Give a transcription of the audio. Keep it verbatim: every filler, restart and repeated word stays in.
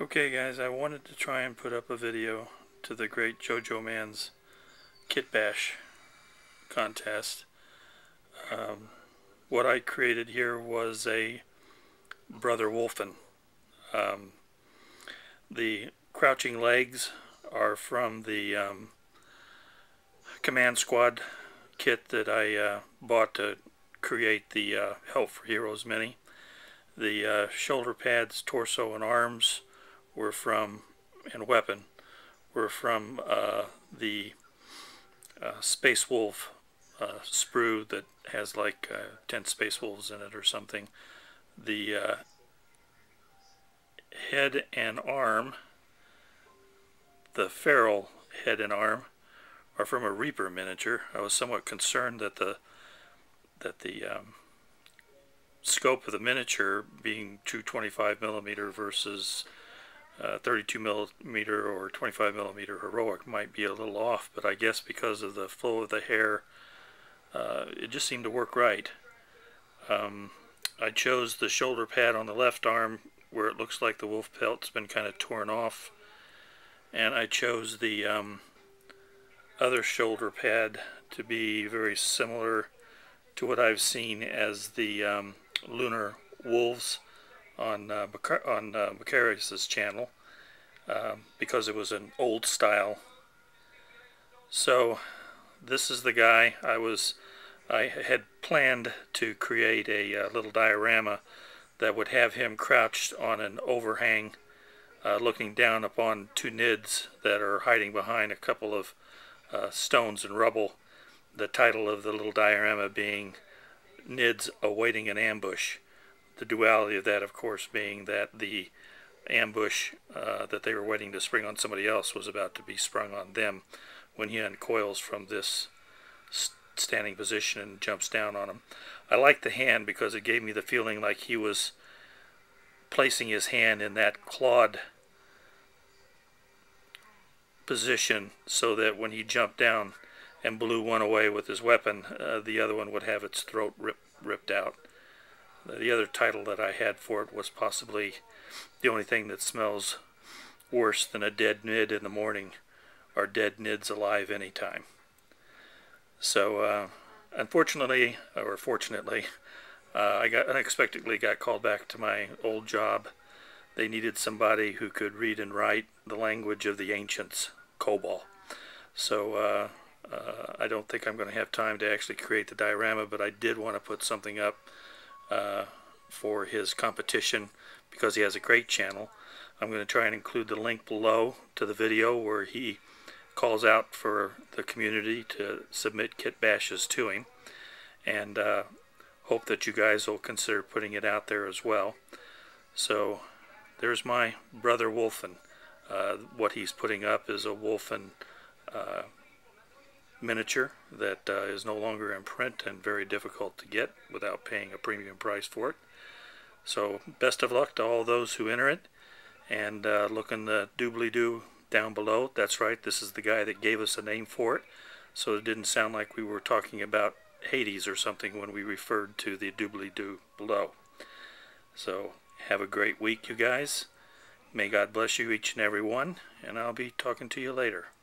Okay guys, I wanted to try and put up a video to the great JoJo Man's kitbash contest. Um, what I created here was a Brother Wolfen. Um, the crouching legs are from the um, Command Squad kit that I uh, bought to create the uh, Help for Heroes mini. The uh, shoulder pads, torso, and arms were from, and weapon, were from uh, the uh, Space Wolf uh, sprue that has like uh, ten Space Wolves in it or something. The uh, head and arm, the feral head and arm, are from a Reaper miniature. I was somewhat concerned that the that the um, scope of the miniature being two twenty-five millimeter versus uh, thirty-two millimeter or twenty-five millimeter heroic might be a little off, but I guess because of the flow of the hair, uh, it just seemed to work right. Um, I chose the shoulder pad on the left arm where it looks like the wolf pelt's been kind of torn off, and I chose the um, other shoulder pad to be very similar to what I've seen as the um, lunar wolves on uh, on uh, Macarius's channel, uh, because it was an old style. So this is the guy. I was I had planned to create a uh, little diorama that would have him crouched on an overhang, uh, looking down upon two N I Ds that are hiding behind a couple of uh, stones and rubble. The title of the little diorama being N I Ds Awaiting an Ambush. The duality of that, of course, being that the ambush uh, that they were waiting to spring on somebody else was about to be sprung on them when he uncoils from this st standing position and jumps down on him. I like the hand because it gave me the feeling like he was placing his hand in that clawed position so that when he jumped down and blew one away with his weapon, uh, the other one would have its throat rip, ripped out. The other title that I had for it was possibly The Only Thing That Smells Worse Than a Dead N I D in the Morning Are Dead N I Ds Alive Anytime. So uh, unfortunately, or fortunately, uh, I got unexpectedly got called back to my old job. They needed somebody who could read and write the language of the ancients, COBOL. So uh, Uh, I don't think I'm going to have time to actually create the diorama, but I did want to put something up uh, for his competition because he has a great channel. I'm going to try and include the link below to the video where he calls out for the community to submit kit bashes to him, and uh, hope that you guys will consider putting it out there as well. So there's my Brother Wolfen. Uh, what he's putting up is a Wolfen uh, miniature that uh, is no longer in print and very difficult to get without paying a premium price for it. So best of luck to all those who enter it, and uh, look in the doobly-doo down below. That's right, this is the guy that gave us a name for it, so it didn't sound like we were talking about Hades or something when we referred to the doobly-doo below. So have a great week, you guys. May God bless you, each and every one, and I'll be talking to you later.